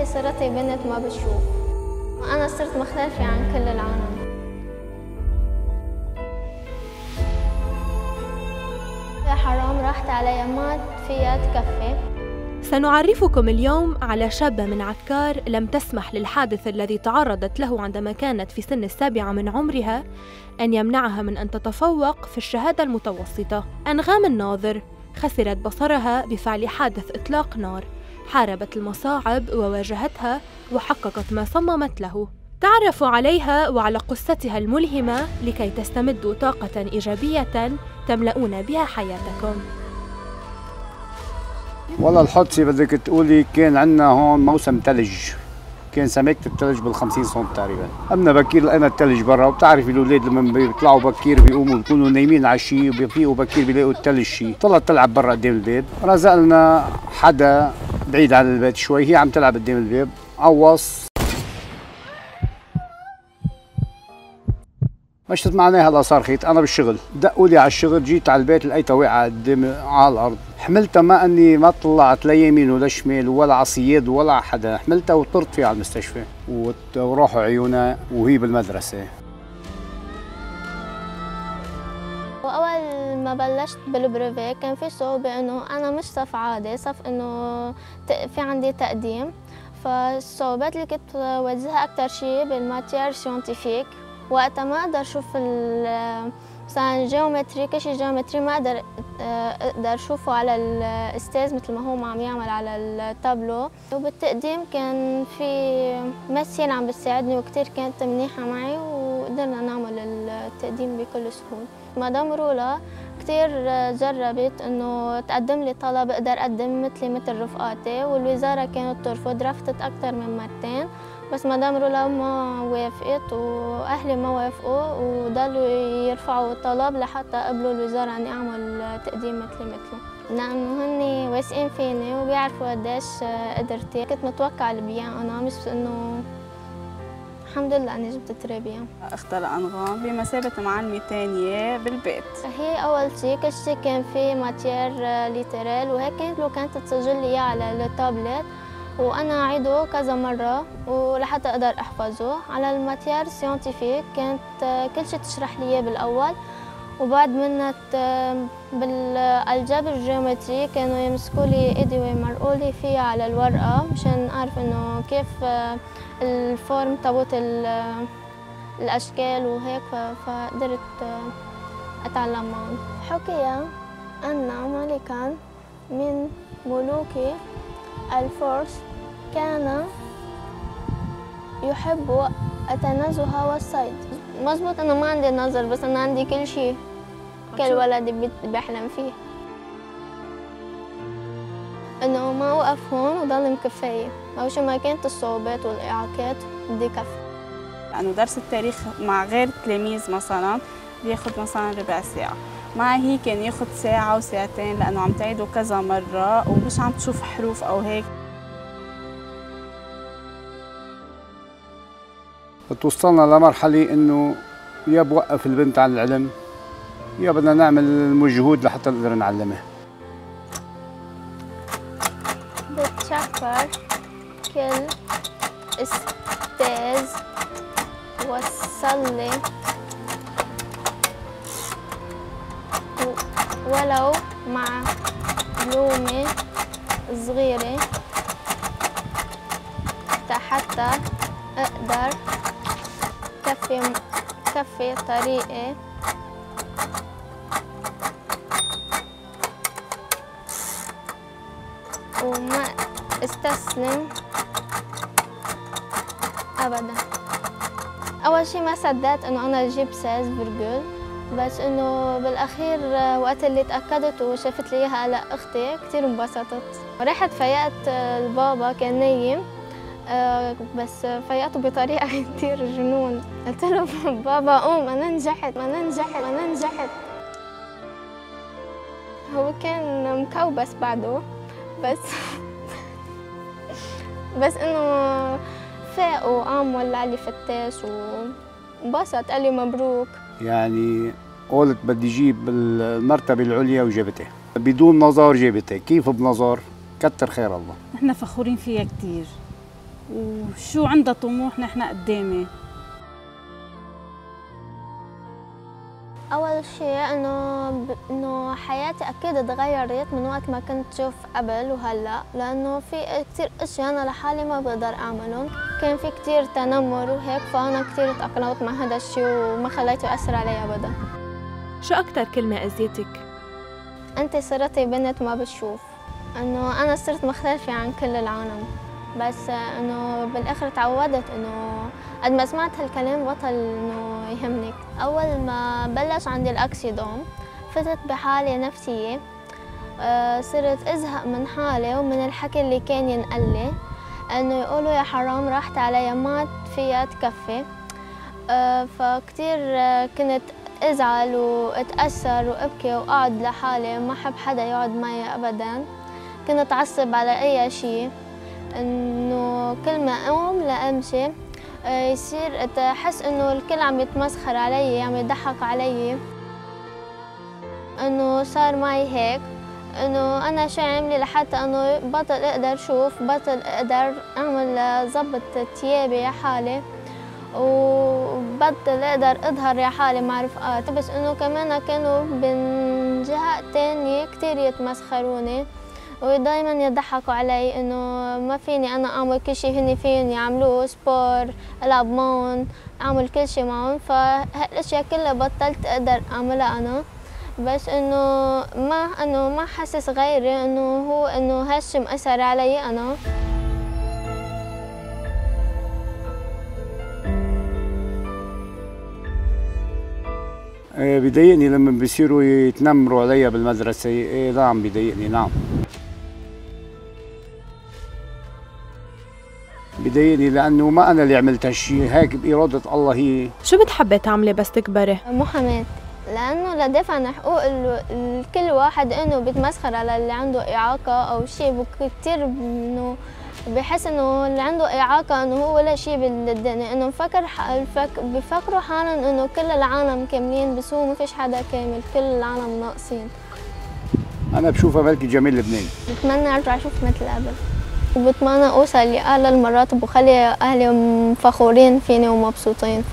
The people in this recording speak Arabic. انتي صرتي بنت ما بتشوف، وانا صرت مختلفة عن كل العالم. يا حرام راحت علي ما فيها تكفي. سنعرفكم اليوم على شابة من عكار لم تسمح للحادث الذي تعرضت له عندما كانت في سن السابعة من عمرها أن يمنعها من أن تتفوق في الشهادة المتوسطة. أنغام الناظر خسرت بصرها بفعل حادث إطلاق نار، حاربت المصاعب وواجهتها وحققت ما صممت له. تعرفوا عليها وعلى قصتها الملهمة لكي تستمدوا طاقة إيجابية تملؤون بها حياتكم. والله الحادثة بدك تقولي كان عندنا هون موسم ثلج، كان سماكة الثلج بال50 سم تقريبا. أمنا بكير لقينا الثلج برا، وبتعرفي الأولاد لما بيطلعوا بكير بيقوموا بيكونوا نايمين على شيء وبيفيقوا بكير بيلاقوا الثلج شيء، طلعت تلعب برا قدام الباب، رزقنا حدا بعيد عن البيت شوي، هي عم تلعب قدام الباب، قوص مشت معناها الأصارخيت. أنا بالشغل دقوا لي على الشغل، جيت على البيت لقيتها واقعة قدام على الأرض، حملتها ما أني ما طلعت لا يمين ولا شمال ولا على صياد ولا حدا، حملتها وطرت فيها على المستشفى وراحوا عيونها وهي بالمدرسة. وأول ما بلشت بالبريفي كان في صعوبة إنه أنا مش صف عادي، صف إنه في عندي تقديم، فالصعوبات اللي كنت واجهها أكثر شيء بالماتير سيونتيفيك. وقتها ما اقدر اشوف مثلا جيومتري، كل شيء جيومتري ما اقدر اشوفه على الاستاذ مثل ما هو ما عم يعمل على التابلو. وبالتقديم كان في مسيل عم بتساعدني وكثير كانت منيحه معي، وقدرنا نعمل التقديم بكل سهوله. مدام رولا كثير جربت انه تقدم لي طلب اقدر اقدم مثل رفقاتي، والوزاره كانت ترفض، رفضت اكثر من مرتين، بس مدام رولا ما وافقت واهلي ما وافقوا وضلوا يرفعوا الطلب لحتى قبلوا الوزاره اني اعمل تقديم مثلي، لانه هن واثقين فيني وبيعرفوا قديش قدرتي. كنت متوقعه البيان انا، مش انه الحمد لله اني جبت تربية. اختار انغام بمثابة معلمة ثانية بالبيت. هي اول شيء كل شيء كان في ماتير ليترال وهيك لو كانت تسجل لي اياه على التابلت وانا اعيده كذا مره ولحتى اقدر احفظه. على الماتير سيونتيفيك كانت كل شيء تشرح لي بالاول، وبعد منها بالالجبر الجيومتري كانوا يمسكوا لي ايدي ويمرقوا لي فيها على الورقه مشان اعرف انه كيف الفورم تبعت الاشكال وهيك، فقدرت اتعلم معهم. حكي ان ملكا من ملوك الفرس كان يحب التنزه والصيد. مظبوط انه ما عندي نظر، بس انا عندي كل شيء، كل ولد بحلم فيه. انه ما اوقف هون وضل مكفيه، او شو ما كانت الصعوبات والاعاقات بدي كفي. لانه درس التاريخ مع غير التلاميذ مثلا بياخذ مثلا ربع ساعه، معي كان ياخد ساعة وساعتين لأنه عم تعيده كذا مرة ومش عم تشوف حروف أو هيك. توصلنا لمرحلة إنه يا بوقف البنت عن العلم يا بدنا نعمل مجهود لحتى نقدر نعلمها. بتشكر كل أستاذ وصلي ولو مع معلومة صغيرة حتى أقدر كفي طريقي وما استسلم أبدا. أول شي ما صدقت إنه أنا جيب 16.5، بس إنه بالأخير وقت اللي تأكدت وشافت لي إياها على أختي كتير انبسطت. رحت فيقت البابا كان نايم، بس فيقته بطريقة كتير جنون. قلت له بابا قوم أنا نجحت أنا نجحت أنا نجحت. هو كان مكوبس بعده، بس إنه فاق وقام ولع لي فتاش وانبسط قال لي مبروك. يعني قلت بدي جيب المرتبة العليا وجابتها بدون نظار، جابتها كيف بنظار، كتر خير الله. نحن فخورين فيها كثير وشو عندها طموح نحن قدامه. أول شيء إنه حياتي أكيد اتغيرت من وقت ما كنت شوف قبل وهلا، لأنه في كتير أشياء أنا لحالي ما بقدر أعملهم، كان في كتير تنمر وهيك، فأنا كتير تأقلمت مع هذا الشيء وما خليته يأثر علي أبدا. شو أكتر كلمة أذيتك؟ أنت صرتي بنت ما بتشوف، إنه أنا صرت مختلفة عن كل العالم، بس إنه بالآخر تعودت إنه قد ما سمعت هالكلام بطل إنه يهمني. أول ما بلش عندي الأكسيدوم فتت بحالة نفسية، صرت أزهق من حالي ومن الحكي اللي كان ينقلي، إنه يقولوا يا حرام راحت علي ما فيها تكفي، فكتير كنت أزعل وأتأثر وأبكي وأقعد لحالي، ما أحب حدا يقعد معي أبداً، كنت أتعصب على أي شيء، إنه كل ما أقوم لأمشي يصير أحس إنه الكل عم يتمسخر علي، عم يضحك علي، إنه صار معي هيك، إنه أنا شو عاملة لحتى إنه بطل أقدر شوف، بطل أقدر أعمل ضبط تيابي يا حالي، وبطل أقدر أظهر يا حالي مع رفقاتي، بس إنه كمان كانوا من جهة تانية كتير يتمسخروني ودايما يضحكوا علي، انه ما فيني انا اعمل كل شيء هن فيني يعملوه، سبور، العب معهم، اعمل كل شيء معهم، فهالاشياء كلها بطلت اقدر اعملها انا، بس انه ما حاسس غيري انه هو انه هالشي مأثر علي انا. بيضايقني لما بيصيروا يتنمروا علي بالمدرسه، نعم بيضايقني، نعم بضايقني لأنه ما أنا اللي عملت هالشي، هيك بإرادة الله هي. شو بتحبي تعملي بس تكبري؟ محاماة، لأنه لدافع عن حقوق الكل واحد، إنه بيتمسخر على اللي عنده إعاقة أو شيء، كتير إنه بحس إنه اللي عنده إعاقة إنه هو ولا شيء بالدنيا، إنه بفكروا حالهم إنه كل العالم كاملين، بس هو ما فيش حدا كامل، كل العالم ناقصين. أنا بشوفها ملكة جميل لبنان. بتمنى أرجع أشوف مثل قبل، وبتمنى أوصل لأعلى المراتب وخلي أهلي فخورين فيني ومبسوطين.